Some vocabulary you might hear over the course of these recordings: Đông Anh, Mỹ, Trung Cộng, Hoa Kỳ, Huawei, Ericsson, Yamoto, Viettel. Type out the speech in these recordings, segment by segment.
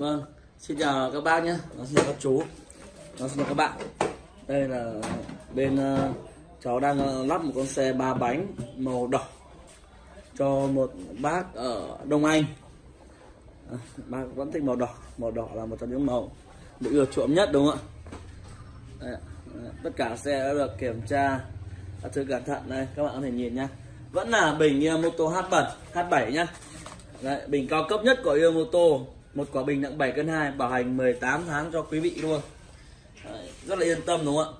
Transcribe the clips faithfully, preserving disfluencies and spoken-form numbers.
Vâng, xin chào các bác nhé, xin chào các chú, xin chào các bạn. Đây là bên uh, cháu đang lắp một con xe ba bánh màu đỏ cho một bác ở Đông Anh. À, bác vẫn thích màu đỏ, màu đỏ là một trong những màu bị ưa chuộng nhất đúng không ạ? Đây, đây, tất cả xe đã được kiểm tra các thứ cẩn thận, đây các bạn có thể nhìn nhá. Vẫn là bình Yamoto H bảy nhá. Đấy, bình cao cấp nhất của Yamoto, một quả bình nặng bảy cân hai, bảo hành mười tám tháng cho quý vị luôn. Đấy, rất là yên tâm đúng không ạ?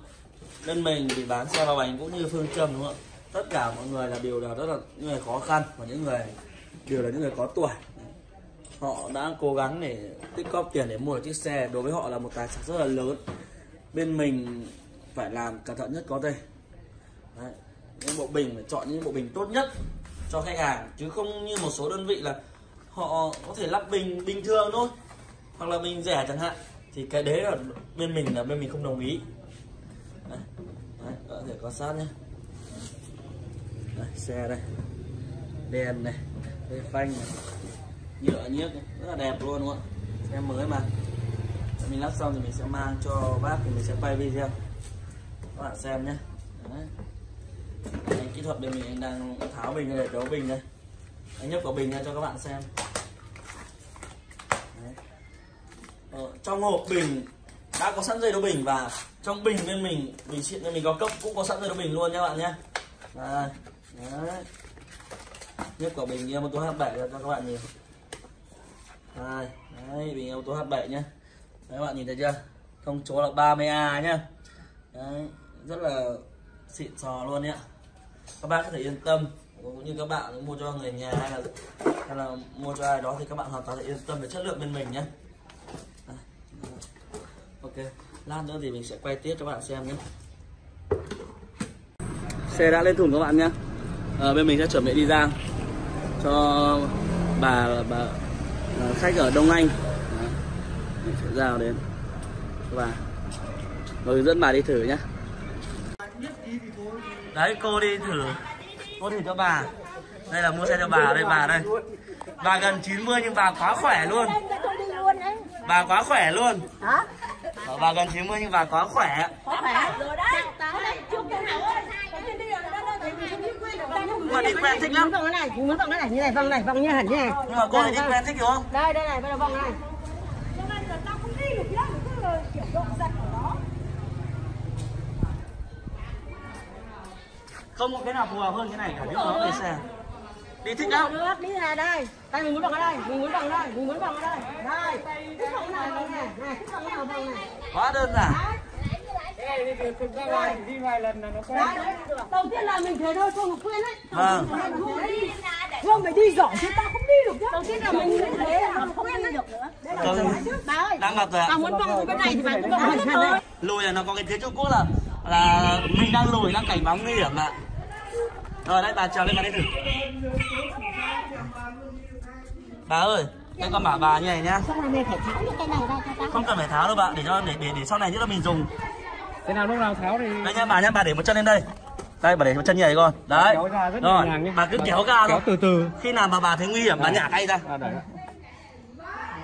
Nên mình thì bán xe ba bánh cũng như phương châm đúng không ạ? Tất cả mọi người là đều là rất là những người khó khăn và những người đều là những người có tuổi. Họ đã cố gắng để tích góp tiền để mua được chiếc xe, đối với họ là một tài sản rất là lớn. Bên mình phải làm cẩn thận nhất có thể. Đấy, những bộ bình phải chọn những bộ bình tốt nhất cho khách hàng, chứ không như một số đơn vị là họ có thể lắp bình bình thường thôi hoặc là bình rẻ chẳng hạn, thì cái đấy là bên mình là bên mình không đồng ý. Đấy, đấy, có thể quan sát nhé. Đấy, xe đây, đèn này, đây phanh này, nhựa nhiếc này, rất là đẹp luôn đúng không ạ? Xe mới mà. Để mình lắp xong thì mình sẽ mang cho bác, thì mình sẽ quay video các bạn xem nhé. Đấy. Anh kỹ thuật bên mình, anh đang tháo bình để đấu bình đây. Anh nhấc quả bình ra cho các bạn xem. Đấy. Ờ, trong hộp bình đã có sẵn dây đấu bình, và trong bình bên mình, bình xịn bên mình có cốc cũng có sẵn dây đấu bình luôn nha các bạn nhé. Đấy. Đấy. Nhấc quả bình Yamoto H bảy ra cho các bạn nhìn. Đấy. Đấy, bình Yamoto H bảy nhé. Đấy, các bạn nhìn thấy chưa? Thông số là ba mươi A nhá. Đấy, rất là xịn sò luôn nhé. Các bác có thể yên tâm, cũng như các bạn mua cho người nhà hay là, hay là mua cho ai đó thì các bạn hoàn toàn yên tâm về chất lượng bên mình nhé. À, ok, lát nữa thì mình sẽ quay tiếp cho các bạn xem nhé. Xe đã lên thùng các bạn nhé. À, bên mình sẽ chuẩn bị đi giao cho bà, bà khách ở Đông Anh. À, mình sẽ giao đến và hướng dẫn bà đi thử nhé. Đấy, cô đi thử, cô thử cho bà. Đây là mua xe cho bà, đây bà đây. Bà gần chín mươi nhưng bà quá khỏe luôn. Bà quá khỏe luôn. Hả? Bà gần chín mươi nhưng bà quá khỏe. Mà đi quen thích lắm. Muốn vòng này, như này, vòng này, vòng như hẳn như này. Nhưng mà cô này đi quen thích đúng không? Đây, đây này, bây giờ vòng này. Không có cái nào phù hợp hơn cái này cả, biết nó về xe. Đi thích đâu? Đi này đây. Tay mình muốn bằng ở đây, mình muốn bằng ở đây, mình muốn bằng ở đây. Đây. Thích bằng nào bằng này, này thích bằng nào bằng này. Quá đơn giản. Cái này thì thực ra ngoài đi vài lần là nó quen. Đầu tiên là mình thế thôi, không khuyên đấy. Vâng. Không phải đi giỏi chứ ta không đi được chứ. Đầu tiên là mình như thế là không đi được nữa. Đây là bà ơi. Đang gặp rồi ạ. Bà muốn bằng cái bên này thì bà cũng bằng hết thôi. Lùi là nó có cái thế Trung Quốc là là mình đang lùi, đang cảnh bóng nguy hiểm ạ. Rồi đấy, bà trèo lên bà đi thử. Bà ơi, đây con bảo bà như này nhá. Không cần phải tháo đâu bạn, để cho để để để sau này nữa là mình dùng. Thế nào lúc nào tháo thì. Đây nhá bà nhá, bà để một chân lên đây. Đây bà để một chân như này con. Đấy. Rồi, bà cứ kéo ra thôi. Từ từ. Khi nào mà bà thấy nguy hiểm bà nhả tay ra.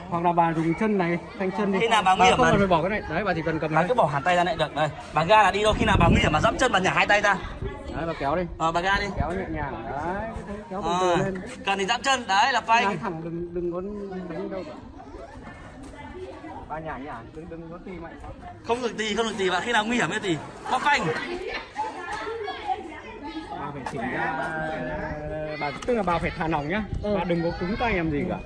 Hoặc là bà dùng chân này, thanh chân đi. Khi nào bà nguy hiểm bà không cần bỏ cái này. Đấy, bà chỉ cần cầm này. Bà cứ bỏ hẳn tay ra lại được. Đây, bà ra là đi đâu, khi nào bà nguy hiểm bà giẫm chân bà nhả hai tay ra. Đấy, bà kéo đi. Ờ, bà ra đi. Kéo nhẹ nhàng. Đấy, kéo từ từ lên. Cần thì giẫm chân, đấy là phanh. Nhả thẳng đừng đừng có đánh đâu cả. Bà nhả nhả đừng đừng có tì mạnh. Không được tì, không được tì, bà khi nào nguy hiểm mới tì. Có phanh. Bà phải chỉnh ra, bà tức là bà phải thả lỏng nhá. Bà đừng có cứng tay làm gì cả.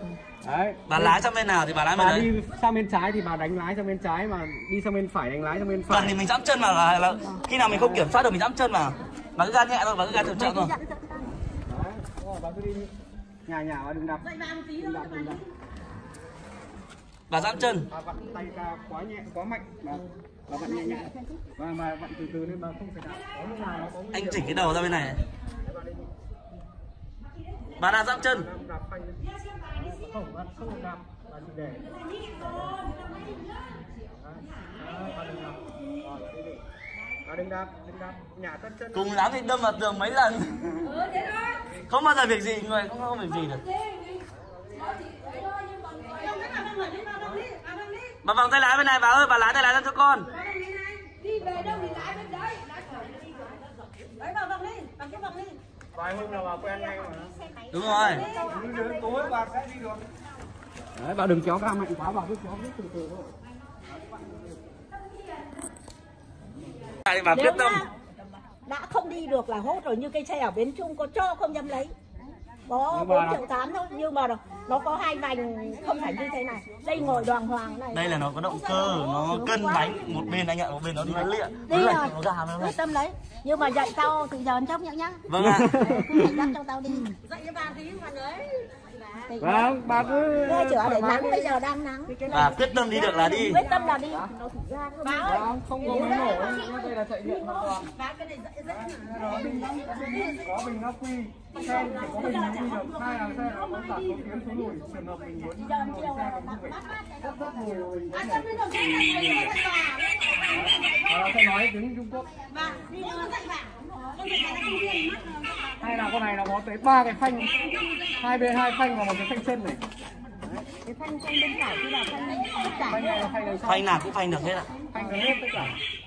Đấy. Bà lái sang bên nào thì bà lái bên đấy. Bà đi sang bên trái thì bà đánh lái sang bên trái, mà đi sang bên phải đánh lái sang bên phải. Bà thì mình dẫm chân mà, là, là khi nào mình không kiểm soát được mình dẫm chân mà. Bà cứ ga nhẹ thôi, bà cứ ga chậm chậm thôi. Đấy, bà cứ đi nhà nhà bà đừng đạp. Đừng đạp, đừng đạp. Bà dẫm chân. Bà vặn tay ra quá nhẹ, quá mạnh. Bà, bà vặn nhẹ nhẹ. Và bà vặn từ từ nên bà không phải đạp. Có nào có. Anh chỉnh cái đầu ra bên này. Bà đã dẫm chân. Không, bạn không làm, bạn chỉ để. Cùng lắm thì đâm vào tường mấy lần. Không bao giờ việc gì người, không có việc gì được. Mà vòng tay lái bên này bà ơi, bà lái tay lái ra cho con. Đi về đâu thì lái bên đấy. Đấy vào vòng đi, bằng cái vòng đi. Vài hôm nào bà quen ngay mà. Đúng rồi. Tối bà sẽ đi được. Đấy, bà đừng kéo ra mạnh quá, bà cứ kéo rất từ từ thôi. Bà quyết tâm. Đã không đi được là hốt rồi, như cây xe ở Bến Trung có cho không dám lấy. Có bốn triệu tám thôi, nhưng mà nó có hai vành không phải như thế này. Đây ngồi đoàn hoàng này. Đây là nó có động cơ, nó cân bánh. Một bên anh ạ, một bên nó đi lịa. Đi rồi, quyết tâm lấy. Nhưng mà dạy tao từ giờ ăn chốc nhá nhá. Vâng ạ. Cứ dạy cho tao đi. Dạy cho bà tí mà đấy. Vâng, bà cứ... Đưa chữa để nắng, bây giờ đang nắng. Bà quyết tâm đi được là đi. Quyết tâm là đi. Bà ơi. Không có máy nổ, đây là chạy điện hoàn toàn. Bà cái này dạy dạy. Có bình ác quy. Xe thì có bình ác quy được. Hai là xe nó có giảm số tiếng số lùi. Trường hợp mình muốn ngồi xe nó không phải rất rất ngồi. À, chân mới được xe này. Bà sẽ nói tiếng Trung Quốc. Bà, con dạy bà. Con dạy bà là không riêng mắt. Hay là con này nó có tới ba cái phanh. Hai bên hai phanh và một cái phanh chân này. Cái phanh bên phải thì là phanh bên phải. Phanh nào cũng phanh được hết ạ. Phanh được hết tất cả.